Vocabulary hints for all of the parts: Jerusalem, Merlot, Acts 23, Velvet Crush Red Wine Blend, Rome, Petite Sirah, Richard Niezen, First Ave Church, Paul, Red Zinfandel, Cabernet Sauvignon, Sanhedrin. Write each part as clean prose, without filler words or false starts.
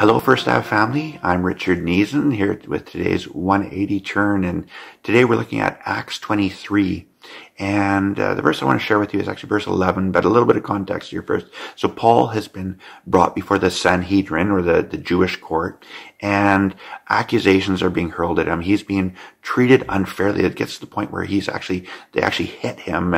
Hello, First Ave family. I'm Richard Niezen here with today's 180 Turn, and today we're looking at Acts 23. And the verse I want to share with you is actually verse 11, but a little bit of context here first. So Paul has been brought before the Sanhedrin, or the Jewish court, and accusations are being hurled at him. He's being treated unfairly. It gets to the point where they actually hit him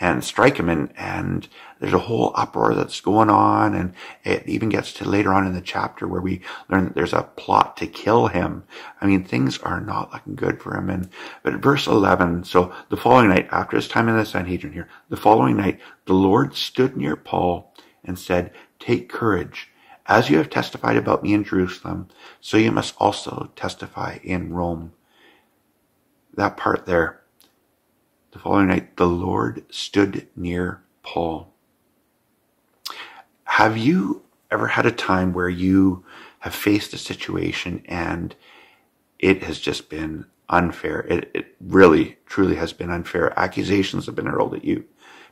and strike him, and there's a whole uproar that's going on, and it even gets to later on in the chapter where we learn that there's a plot to kill him. I mean, things are not looking good for him. But verse 11, so the following night, after his time in the Sanhedrin here, the following night, the Lord stood near Paul and said, "Take courage. As you have testified about me in Jerusalem, so you must also testify in Rome." That part there, the following night, the Lord stood near Paul. Have you ever had a time where you have faced a situation and it has just been unfair? It really, truly has been unfair. Accusations have been hurled at you.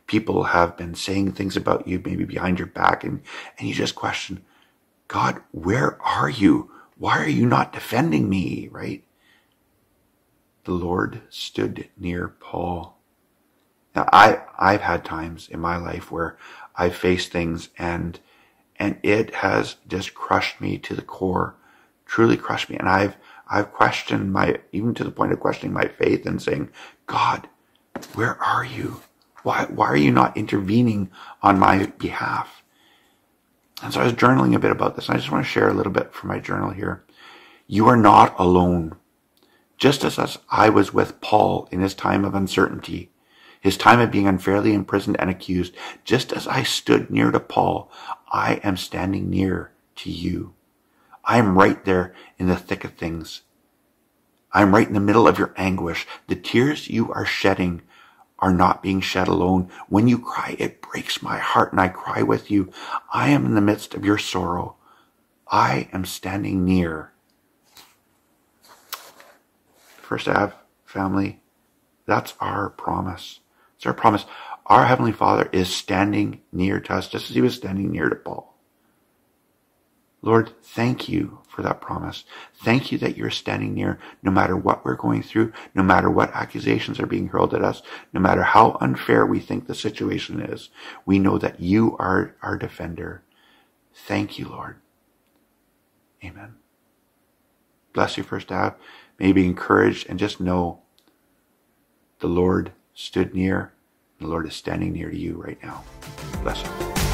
People have been saying things about you, maybe behind your back, and you just question, God, where are you? Why are you not defending me, right? The Lord stood near Paul. Now, I've had times in my life where I've faced things and it has just crushed me to the core, truly crushed me. And I've questioned even to the point of questioning my faith and saying, God, where are you? Why are you not intervening on my behalf? And so I was journaling a bit about this, and I just want to share a little bit from my journal here. You are not alone. Just as I was with Paul in his time of uncertainty, his time of being unfairly imprisoned and accused, just as I stood near to Paul, I am standing near to you. I am right there in the thick of things. I am right in the middle of your anguish. The tears you are shedding are not being shed alone. When you cry, it breaks my heart, and I cry with you. I am in the midst of your sorrow. I am standing near. First Ave family, that's our promise. It's our promise. Our Heavenly Father is standing near to us, just as He was standing near to Paul. Lord, thank you for that promise. Thank you that you're standing near no matter what we're going through, no matter what accusations are being hurled at us, no matter how unfair we think the situation is. We know that you are our defender. Thank you, Lord. Amen. Bless you, First Ave. May be encouraged, and just know the Lord stood near. The Lord is standing near to you right now. Bless you.